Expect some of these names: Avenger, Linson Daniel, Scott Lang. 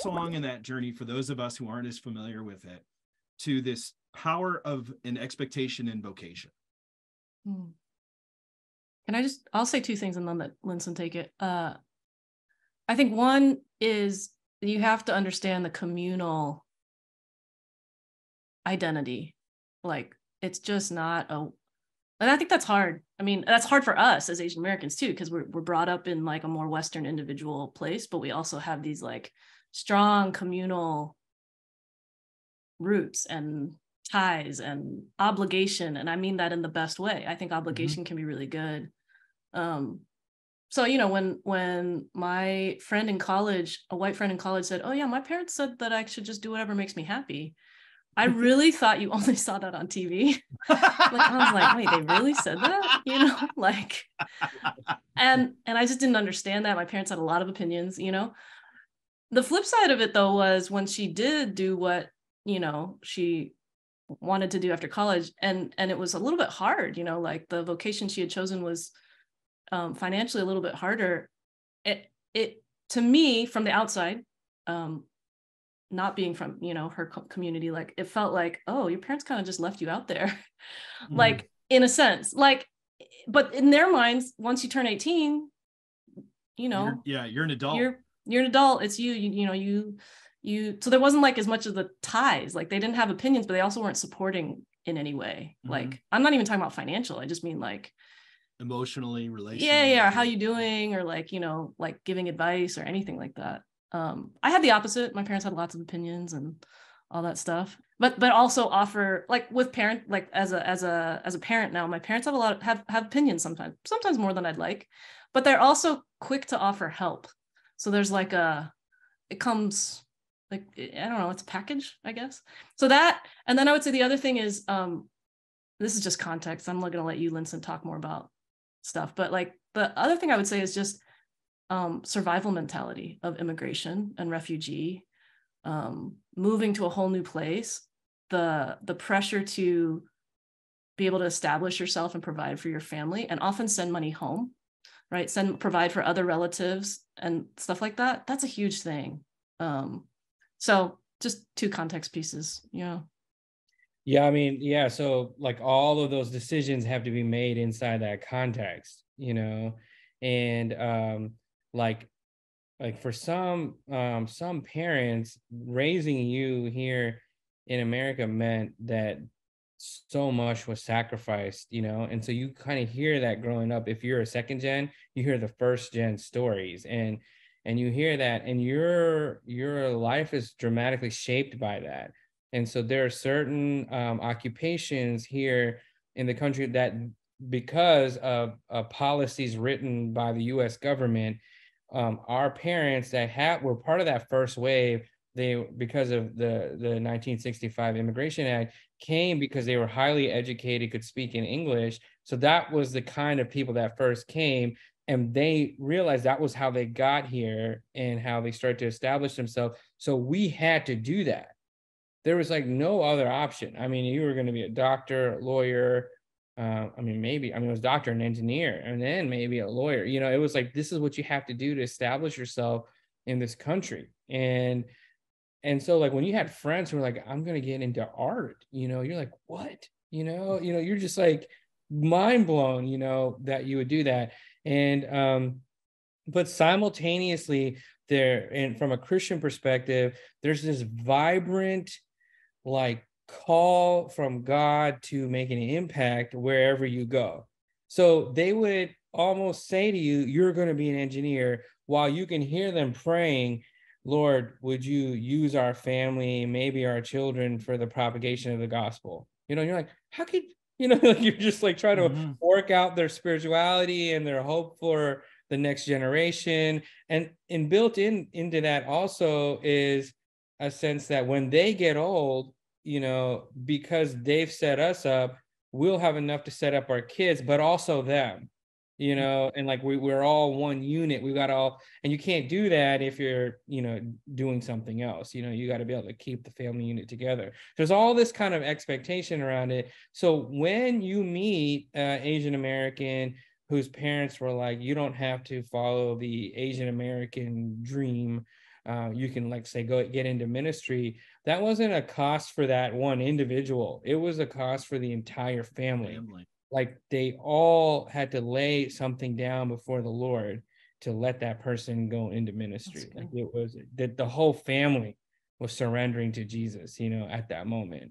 us along in that journey, for those of us who aren't as familiar with it, to this power of an expectation and vocation. Hmm. Can I just, I'll say two things and then let Linson take it. I think one is you have to understand the communal identity. Like, it's just not a, and I think that's hard. I mean, that's hard for us as Asian Americans too, because we're brought up in like a more Western individual place, but we also have these like strong communal roots and ties and obligation. And I mean that in the best way. I think obligation can be really good. So, you know, when my friend in college, a white friend in college said, "Oh yeah, my parents said that I should just do whatever makes me happy." I really thought you only saw that on TV. Like, I was like, wait, they really said that? You know, like, and I just didn't understand that. My parents had a lot of opinions, you know. The flip side of it though, was when she did do what, you know, she wanted to do after college, and it was a little bit hard, you know, like the vocation she had chosen was financially a little bit harder. It to me, from the outside, not being from, you know, her community, like it felt like, oh, your parents kind of just left you out there. Like, in a sense, like, but in their minds, once you turn 18, you know, you're an adult, you're an adult. It's you, so there wasn't like as much of the ties, like they didn't have opinions, but they also weren't supporting in any way. Like, I'm not even talking about financial. I just mean like emotionally, relationally. Yeah. How you doing? Or like, you know, like giving advice or anything like that. I had the opposite. My parents had lots of opinions and all that stuff, but also offer, like with parent, like as a parent now, my parents have a lot of, have opinions sometimes more than I'd like, but they're also quick to offer help. So there's like it comes like, I don't know, it's a package, I guess. So that, and then I would say the other thing is, this is just context. I'm not going to let you, Linson, talk more about stuff, but like the other thing I would say is just survival mentality of immigration and refugee, moving to a whole new place, the pressure to be able to establish yourself and provide for your family, and often send money home, right? Provide for other relatives and stuff like that. That's a huge thing. So just two context pieces, you know. Yeah, I mean, yeah. So like all of those decisions have to be made inside that context, you know, and like for some parents, raising you here in America meant that so much was sacrificed, you know, and so you kind of hear that growing up. If you're a second gen, you hear the first gen stories, and you hear that, and your life is dramatically shaped by that. And so there are certain occupations here in the country that, because of policies written by the U.S. government, our parents that were part of that first wave, they, because of the 1965 Immigration Act, came because they were highly educated, could speak in English. So that was the kind of people that first came, and they realized that was how they got here and how they started to establish themselves. So we had to do that. There was like no other option. I mean, you were going to be a doctor, a lawyer, it was doctor and engineer, and then maybe a lawyer, you know. It was like, this is what you have to do to establish yourself in this country. And so like, when you had friends who were like, I'm going to get into art, you know, you're like, what, you know, you're just like mind blown, you know, that you would do that. And, but simultaneously there, and from a Christian perspective, there's this vibrant, like, call from God to make an impact wherever you go. So they would almost say to you, you're going to be an engineer, while you can hear them praying, Lord, would you use our family, maybe our children, for the propagation of the gospel? You know, you're like, how could, you know, like you're just like trying to work out their spirituality and their hope for the next generation. And built into that also is a sense that when they get old, you know, because they've set us up, we'll have enough to set up our kids, but also them, you know, and like we're all one unit. We got all, and you can't do that if you're, you know, doing something else, you know, you got to be able to keep the family unit together. There's all this kind of expectation around it. So when you meet Asian American whose parents were like, you don't have to follow the Asian American dream, you can, like, say, go get into ministry. That wasn't a cost for that one individual. It was a cost for the entire family. Like, they all had to lay something down before the Lord to let that person go into ministry. Like, it was that the whole family was surrendering to Jesus, you know, at that moment.